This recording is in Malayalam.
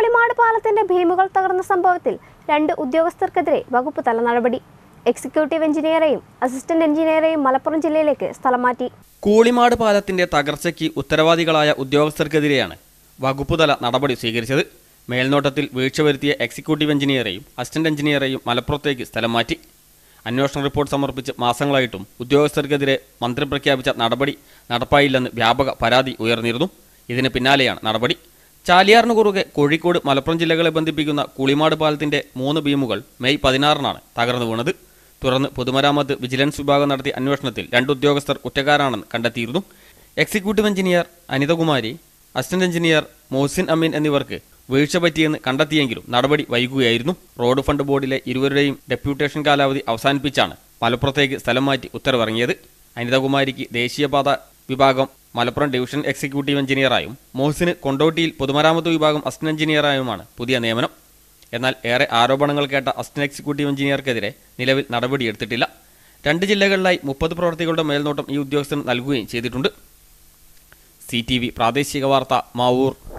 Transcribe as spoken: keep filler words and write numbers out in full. കൂളിമാട് പാലത്തിന്റെ ഭീമുകൾ തകർന്ന സംഭവത്തിൽ രണ്ട് ഉദ്യോഗസ്ഥർക്കെതിരെ വകുപ്പ് തല നടപടി. എക്സിക്യൂട്ടീവ് എഞ്ചിനീയറെയും അസിസ്റ്റന്റ് എഞ്ചിനീയറെയും മലപ്പുറം ജില്ലയിലേക്ക് സ്ഥലം മാറ്റി. കൂളിമാട് പാലത്തിന്റെ തകർച്ചയ്ക്ക് ഉത്തരവാദികളായ ഉദ്യോഗസ്ഥർക്കെതിരെയാണ് വകുപ്പുതല നടപടി സ്വീകരിച്ചത്. മേൽനോട്ടത്തിൽ വീഴ്ച വരുത്തിയ എക്സിക്യൂട്ടീവ് എഞ്ചിനീയറെയും അസിസ്റ്റന്റ് എഞ്ചിനീയറെയും മലപ്പുറത്തേക്ക് സ്ഥലം മാറ്റി. അന്വേഷണ റിപ്പോർട്ട് സമർപ്പിച്ച് മാസങ്ങളായിട്ടും ഉദ്യോഗസ്ഥർക്കെതിരെ മന്ത്രി പ്രഖ്യാപിച്ച നടപടി നടപ്പായില്ലെന്ന് വ്യാപക പരാതി ഉയർന്നിരുന്നു. ഇതിന് പിന്നാലെയാണ് നടപടി. ചാലിയാറിന് കുറുകെ കോഴിക്കോട് മലപ്പുറം ജില്ലകളെ ബന്ധിപ്പിക്കുന്ന കൂളിമാട് പാലത്തിന്റെ മൂന്ന് ബീമുകൾ മെയ് പതിനാറിനാണ് തകർന്നു വീണത്. തുടർന്ന് പൊതുമരാമത്ത് വിജിലൻസ് വിഭാഗം നടത്തിയ അന്വേഷണത്തിൽ രണ്ട് ഉദ്യോഗസ്ഥർ കുറ്റക്കാരാണെന്ന് കണ്ടെത്തിയിരുന്നു. Executive engineer Anithakumari, assistant engineer Mohsin Ameen എന്നിവർക്ക് വീഴ്ച പറ്റിയെന്ന് കണ്ടെത്തിയെങ്കിലും നടപടി വൈകുകയായിരുന്നു. റോഡ് ഫണ്ട് ബോർഡിലെ ഇരുവരുടെയും ഡെപ്യൂട്ടേഷൻ കാലാവധി അവസാനിപ്പിച്ചാണ് മലപ്പുറത്തേക്ക് സ്ഥലം മാറ്റി ഉത്തരവിറങ്ങിയത്. അനിതകുമാരിക്ക് ദേശീയപാത വിഭാഗം മലപ്പുറം ഡിവിഷൻ എക്സിക്യൂട്ടീവ് എഞ്ചിനീയറായും മോഹ്സിന് കൊണ്ടോട്ടിയിൽ പൊതുമരാമത്ത് വിഭാഗം അസിസ്റ്റന്റ് എഞ്ചിനീയറായുമാണ് പുതിയ നിയമനം. എന്നാൽ ഏറെ ആരോപണങ്ങൾ കേട്ട അസിസ്റ്റന്റ് എക്സിക്യൂട്ടീവ് എഞ്ചിനീയർക്കെതിരെ നിലവിൽ നടപടിയെടുത്തിട്ടില്ല. രണ്ട് ജില്ലകളിലായി മുപ്പത് പ്രവർത്തികളുടെ മേൽനോട്ടം ഈ ഉദ്യോഗസ്ഥന് നൽകുകയും ചെയ്തിട്ടുണ്ട്. സി ടി വി പ്രാദേശിക വാർത്ത, മാവൂർ.